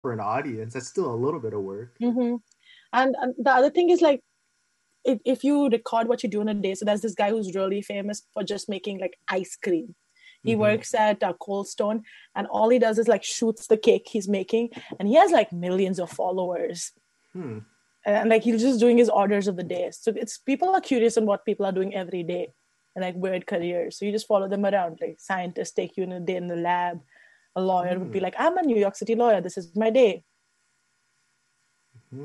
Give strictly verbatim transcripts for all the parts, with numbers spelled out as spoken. for an audience, that's still a little bit of work. Mm-hmm. And, and the other thing is, like, if, if you record what you do in a day, so there's this guy who's really famous for just making, like, ice cream. He mm-hmm. works at uh, Cold Stone, and all he does is, like, shoots the cake he's making, and he has, like, millions of followers. Hmm. And, and, like, he's just doing his orders of the day. So it's, people are curious on what people are doing every day and, like, weird careers. So you just follow them around. Like, scientists take you in a day in the lab. A lawyer mm. would be like, I'm a New York City lawyer. This is my day. Because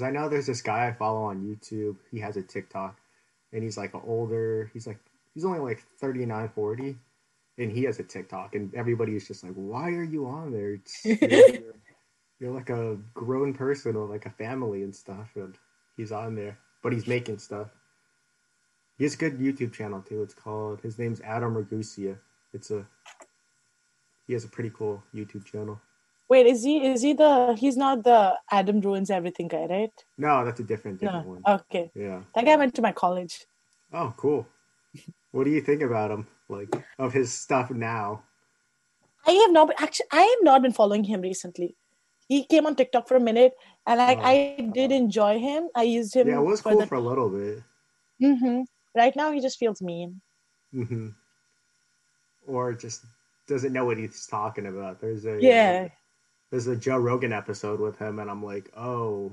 mm-hmm. I know there's this guy I follow on YouTube. He has a TikTok, and he's, like, an older, he's, like, he's only like thirty-nine, forty, and he has a TikTok, and everybody is just like, why are you on there? It's, you're, you're, you're like a grown person or like a family and stuff, and he's on there, but he's making stuff. He has a good YouTube channel too. It's called, his name's Adam Ragusea. It's a, he has a pretty cool YouTube channel. Wait, is he, is he the, he's not the Adam Ruins Everything guy, right? No, that's a different, different no. one. Okay. Yeah. That guy went to my college. Oh, cool. What do you think about him, like, of his stuff now? I have not, actually, I have not been following him recently. He came on TikTok for a minute, and like, oh, I did enjoy him. I used him. Yeah, it was for cool the... for a little bit. Mm-hmm. Right now, he just feels mean. Mm-hmm. Or just doesn't know what he's talking about. There's a yeah. Uh, there's a Joe Rogan episode with him, and I'm like, oh.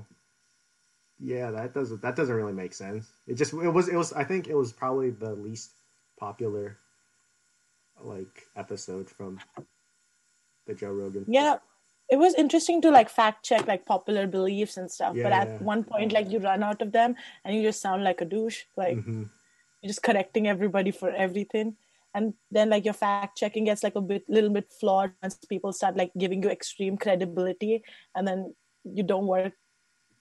Yeah, that doesn't that doesn't really make sense. It just it was it was I think it was probably the least popular like episode from the Joe Rogan. Yeah. It was interesting to like fact check like popular beliefs and stuff, yeah, but at yeah. one point like you run out of them and you just sound like a douche, like mm-hmm. you're just correcting everybody for everything. And then like your fact checking gets like a bit little bit flawed once people start like giving you extreme credibility, and then you don't work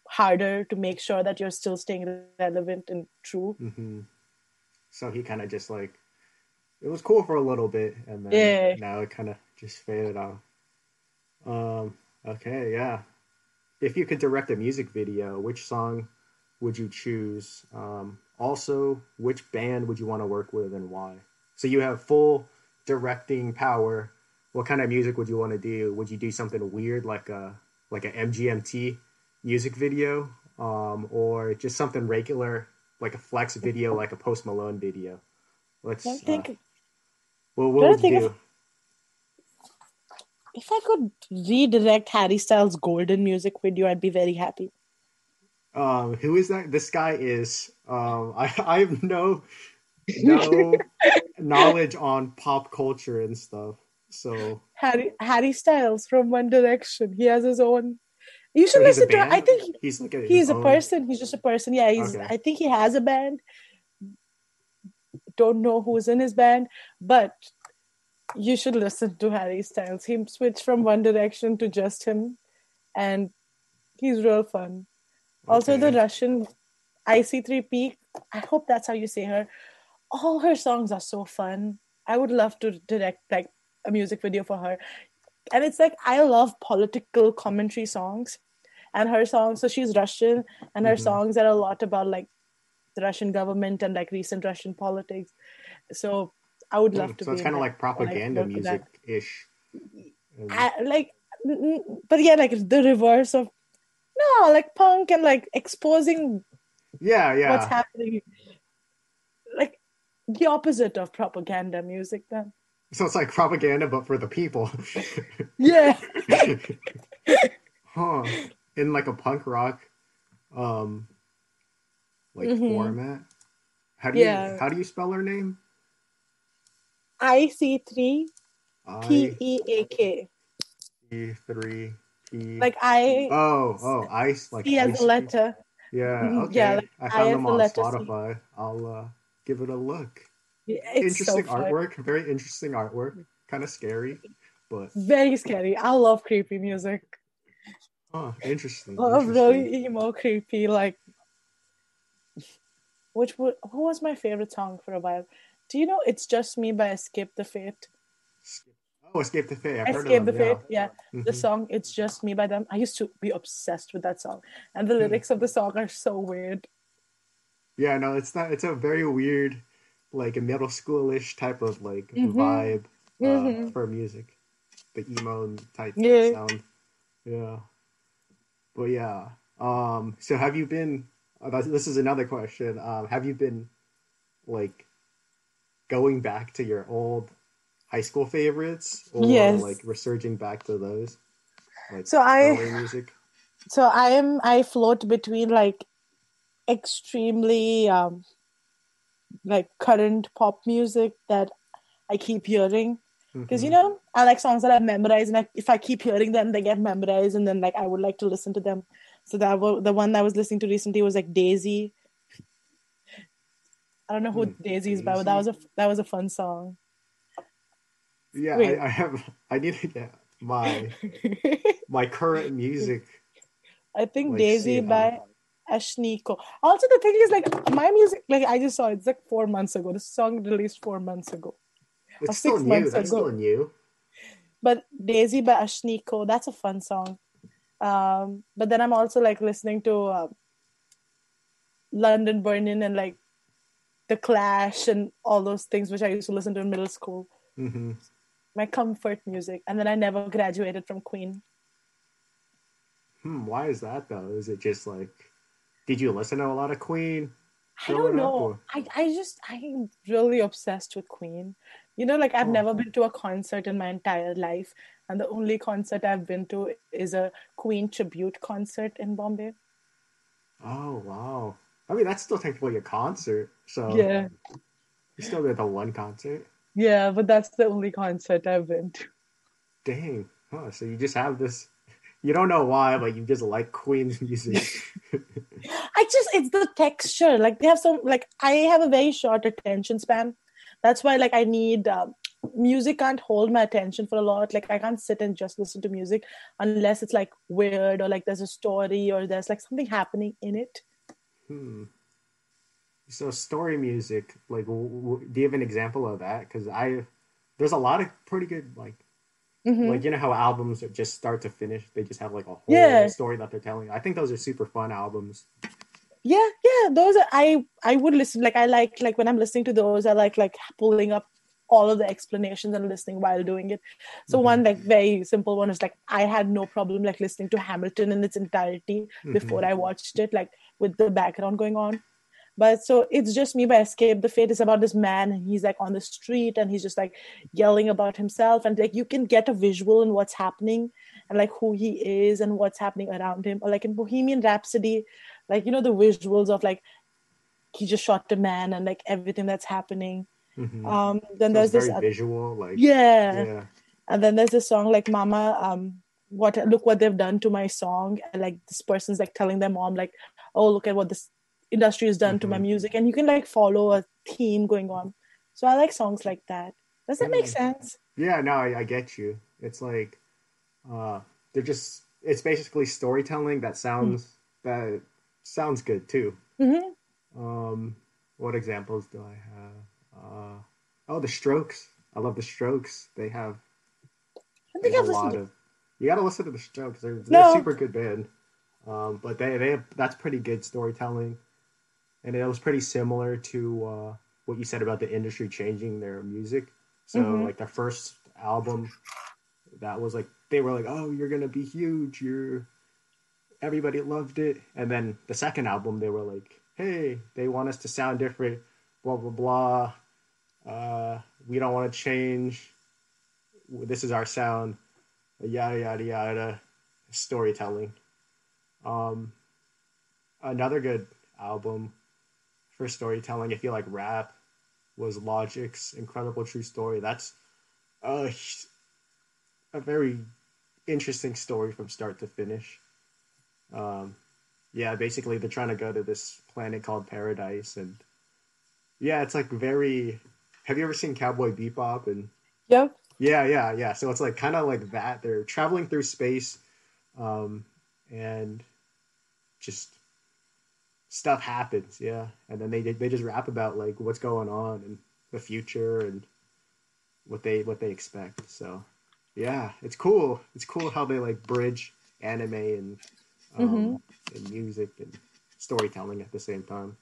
harder to make sure that you're still staying relevant and true. Mm-hmm. So he kind of just like, it was cool for a little bit, and then yeah. now it kind of just faded off. Um, okay, yeah. If you could direct a music video, which song would you choose? Um, also, which band would you want to work with and why? So you have full directing power. What kind of music would you want to do? Would you do something weird like a like an M G M T music video, um, or just something regular, like a flex video, like a Post Malone video? Let's I think, uh, well, what would think you do? If, if I could redirect Harry Styles' Golden music video, I'd be very happy. Um, who is that? This guy is, um, I, I have no, no knowledge on pop culture and stuff. So Harry, Harry Styles from One Direction. He has his own. You should so listen to. I think he, he's like a, he's a own... person. He's just a person. Yeah, he's. Okay. I think he has a band. Don't know who's in his band, but you should listen to Harry Styles. He switched from One Direction to just him, and he's real fun. Okay. Also, the Russian I C three peak. I hope that's how you say her. All her songs are so fun. I would love to direct like a music video for her. And it's like, I love political commentary songs, and her songs, so she's Russian, and her mm-hmm. songs are a lot about like the Russian government and like recent Russian politics. So I would love mm, to so be. So it's kind of like, like propaganda music-ish. I, like, but yeah, like the reverse of, no, like punk and like exposing yeah, yeah. what's happening. Like the opposite of propaganda music then. So it's like propaganda, but for the people. Yeah. Huh. In like a punk rock, um, like mm-hmm. format. How do yeah. you how do you spell her name? I C three P E A K. I C three P E A K. Like I. Oh, oh, ice. Like C as a letter. Yeah. Okay. Yeah, like I found I them on Spotify. C. I'll uh, give it a look. Yeah, it's interesting so artwork, very interesting artwork, kind of scary, but very scary. I love creepy music. Oh, interesting. Love really emo, creepy. Like, which would, who was my favorite song for a while? Do you know "It's Just Me" by Escape the Fate? Oh, Escape the Fate. I've Escape heard of the Fate. Yeah, yeah. Mm-hmm. The song "It's Just Me" by them. I used to be obsessed with that song, and the lyrics of the song are so weird. Yeah, no, it's not. It's a very weird. Like a middle schoolish type of like mm-hmm. vibe uh, mm-hmm. for music, the emo type yeah. sound. Yeah. But yeah. Um, so have you been, uh, this is another question. Um, have you been like going back to your old high school favorites or yes. like resurging back to those? Like so I, music? so I am, I float between like extremely, um, like current pop music that I keep hearing. Because, mm-hmm. you know, I like songs that I've memorized, and I, if I keep hearing them, they get memorized, and then, like, I would like to listen to them. So that w- the one that I was listening to recently was, like, Daisy. I don't know who mm, Daisy is by, but that was a, that was a fun song. Yeah, I, I have... I need to get my, my current music. I think like, Daisy by Ashnikko. Also, the thing is, like, my music... Like, I just saw it. It's, like, four months ago. The song released four months ago. It's still new. That's ago. still new. But Daisy by Ashnikko, that's a fun song. Um, but then I'm also like listening to uh, London Burning and like The Clash and all those things which I used to listen to in middle school. Mm-hmm. My comfort music. And then I never graduated from Queen. Hmm, why is that though? Is it just like, did you listen to a lot of Queen? I don't know. I, I just, I'm really obsessed with Queen. You know, like I've oh. never been to a concert in my entire life. And the only concert I've been to is a Queen tribute concert in Bombay. Oh, wow. I mean, that's still technically a concert. So yeah, you still did the one concert. Yeah, but that's the only concert I've been to. Dang. Huh, so you just have this. You don't know why, but you just like Queen's music. I just, it's the texture. Like they have some, like I have a very short attention span. That's why like I need, um, music can't hold my attention for a lot. Like I can't sit and just listen to music unless it's like weird or like there's a story or there's like something happening in it. Hmm. So story music, like w- w- do you have an example of that? Because I, there's a lot of pretty good like, mm-hmm. like, you know how albums are just start to finish? They just have, like, a whole yeah. story that they're telling. I think those are super fun albums. Yeah, yeah. Those are, I, I would listen, like, I like, like, when I'm listening to those, I like, like, pulling up all of the explanations and listening while doing it. So mm-hmm. one, like, very simple one is, like, I had no problem, like, listening to Hamilton in its entirety before mm-hmm. I watched it, like, with the background going on. But so It's Just Me by Escape the Fate is about this man, and he's like on the street and he's just like yelling about himself, and like you can get a visual in what's happening and like who he is and what's happening around him. Or like in Bohemian Rhapsody, like, you know, the visuals of like he just shot the man and like everything that's happening. Mm-hmm. Um, then so there's this other, visual, like yeah. yeah. And then there's this song like Mama, um, what look what they've done to my song, and like this person's like telling their mom like, oh, look at what this industry has done mm-hmm. to my music, and you can like follow a theme going on. So I like songs like that. Does that yeah. make sense? Yeah, no, I, I get you. It's like uh they're just it's basically storytelling that sounds mm-hmm. that sounds good too. Mm-hmm. Um, what examples do I have? Uh, oh, The Strokes. I love The Strokes. They have I think I've a lot to- of. You got to listen to The Strokes. They're, they're no. a super good band. Um, but they they have, that's pretty good storytelling. And it was pretty similar to uh, what you said about the industry changing their music. So, mm-hmm. like, their first album, that was like, they were like, oh, you're going to be huge. You're Everybody loved it. And then the second album, they were like, hey, they want us to sound different, blah, blah, blah. Uh, we don't want to change. This is our sound. Yada, yada, yada. Storytelling. Um, another good album for storytelling, if you like rap, was Logic's Incredible True Story. That's a, a very interesting story from start to finish. Um, yeah, basically they're trying to go to this planet called Paradise, and yeah, it's like very. Have you ever seen Cowboy Bebop? And yeah, yeah, yeah, yeah. So it's like kind of like that. They're traveling through space, um, and just. Stuff happens, yeah, and then they they just rap about like what's going on and the future and what they what they expect. So, yeah, it's cool. It's cool how they like bridge anime and um, mm-hmm. and music and storytelling at the same time.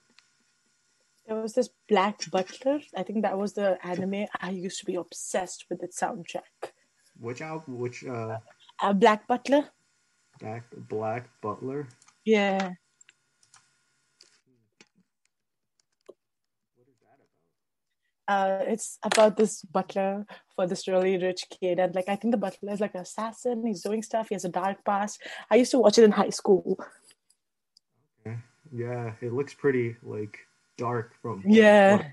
There was this Black Butler. I think that was the anime I used to be obsessed with its soundtrack. Which album? Which uh, uh Black Butler. Black, Black Butler? Yeah. What is that about? Uh, it's about this butler for this really rich kid. And like, I think the butler is like an assassin. He's doing stuff. He has a dark past. I used to watch it in high school. Okay. Yeah, it looks pretty like dark from... Yeah.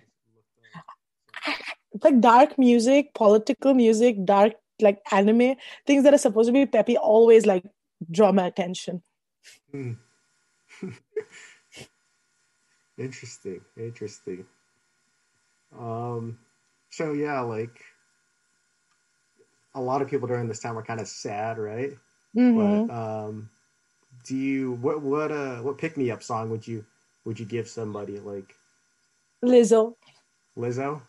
Like dark music, political music, dark like anime, things that are supposed to be peppy always like draw my attention. Mm. Interesting, interesting. Um, so yeah, like a lot of people during this time are kind of sad, right? Mm-hmm. But um, do you what what uh what pick me up song would you would you give somebody like? Lizzo. Lizzo.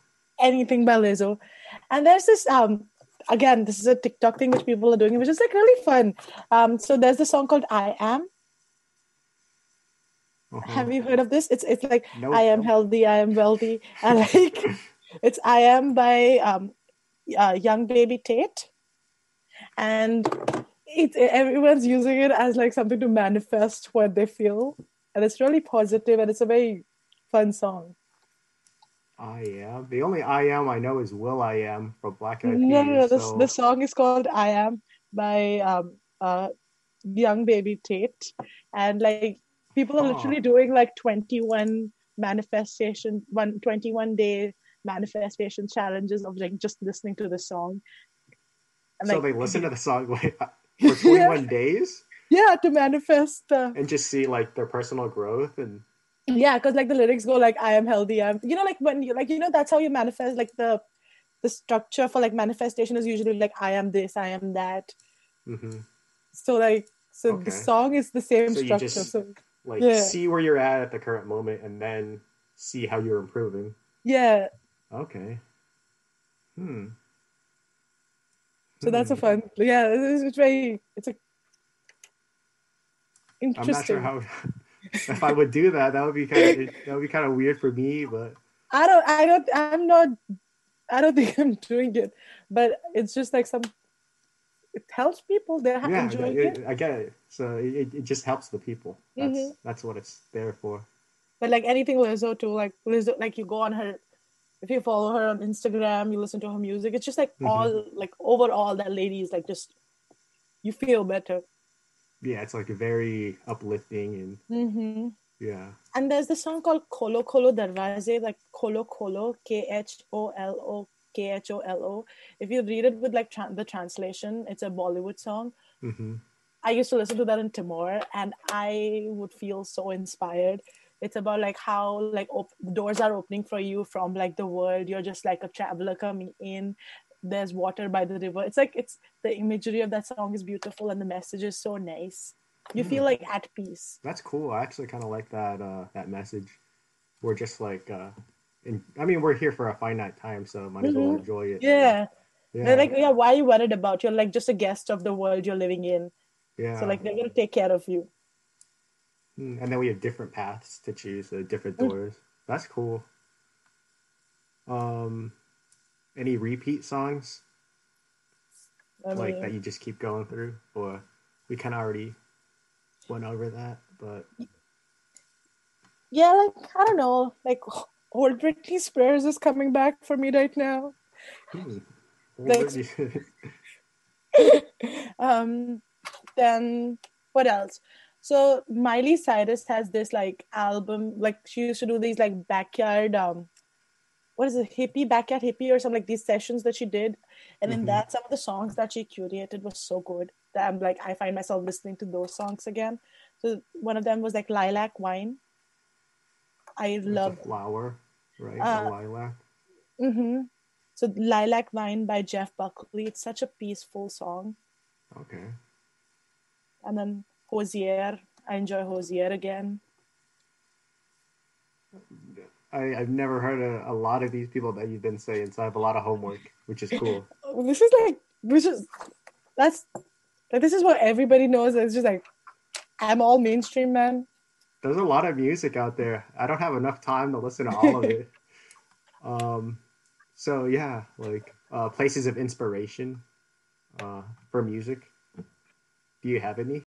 Anything by Lizzo. And there's this um again, this is a TikTok thing which people are doing, which is like really fun. Um, so there's this song called I Am. Uh-huh. Have you heard of this? It's it's like nope. I am healthy, I am wealthy, and like it's I Am by um uh, Young Baby Tate, and it everyone's using it as like something to manifest what they feel, and it's really positive and it's a very fun song. I Am. The only I Am I know is Will I Am from Black Eyed Peas. No, no, no. So. The song is called I Am by um, uh, Young Baby Tate. And like people are oh. literally doing like twenty-one manifestation, one, twenty-one day manifestation challenges of like just listening to the song. And, so like, they listen to the song like, for twenty-one yeah. days? Yeah, to manifest. Uh, and just see like their personal growth and... Yeah, because like the lyrics go like I am healthy, I'm you know, like when you like you know that's how you manifest, like the the structure for like manifestation is usually like I am this, I am that. Mm-hmm. So like so okay. the song is the same so structure. You just, so like yeah. see where you're at at the current moment and then see how you're improving. Yeah. Okay. Hmm. So hmm. that's a fun yeah, it's, it's very it's a interesting. I'm not sure how if I would do that, that would be kind of that would be kind of weird for me. But I don't, I don't, I'm not, I don't think I'm doing it. But it's just like some, it helps people. They're yeah, enjoying it, it. I get it. So it, it just helps the people. That's mm-hmm. that's what it's there for. But like anything Lizzo too, like Lizzo, like you go on her, if you follow her on Instagram, you listen to her music. It's just like mm-hmm. all like overall that lady is like just you feel better. Yeah, it's like very uplifting and mm-hmm. yeah. And there's this song called Kolo Kolo Darwaze, like Kolo Kolo K H O L O K H O L O. If you read it with like tra- the translation, it's a Bollywood song. Mm-hmm. I used to listen to that in Timor, and I would feel so inspired. It's about like how like op- doors are opening for you from like the world. You're just like a traveler coming in. There's water by the river. It's like it's the imagery of that song is beautiful and the message is so nice. You mm. feel like at peace. That's cool. I actually kind of like that uh, that message. We're just like, uh, in, I mean, we're here for a finite time, so might as well mm-hmm. enjoy it. Yeah. yeah. They're like, yeah, why are you worried about? You're like just a guest of the world you're living in. Yeah. So like they're going to take care of you. Mm. And then we have different paths to choose, uh, different doors. Mm. That's cool. Um... Any repeat songs I mean, like that you just keep going through, or we kind of already went over that, but yeah, like I don't know, like old Britney Spears is coming back for me right now. Hmm. Like, um, then what else? So Miley Cyrus has this like album, like she used to do these like backyard um. what is it, hippie, backyard hippie or something like these sessions that she did. And then mm-hmm. that, some of the songs that she curated was so good that I'm like, I find myself listening to those songs again. So one of them was like Lilac Wine. I love it. Flower, right? Uh, lilac. Mm-hmm. So Lilac Wine by Jeff Buckley. It's such a peaceful song. Okay. And then Hozier. I enjoy Hozier again. Yeah. I, I've never heard a, a lot of these people that you've been saying, so I have a lot of homework, which is cool. This is like, which is that's like this is what everybody knows. It's just like I'm all mainstream, man. There's a lot of music out there. I don't have enough time to listen to all of it. um, so yeah, like uh, places of inspiration uh, for music. Do you have any?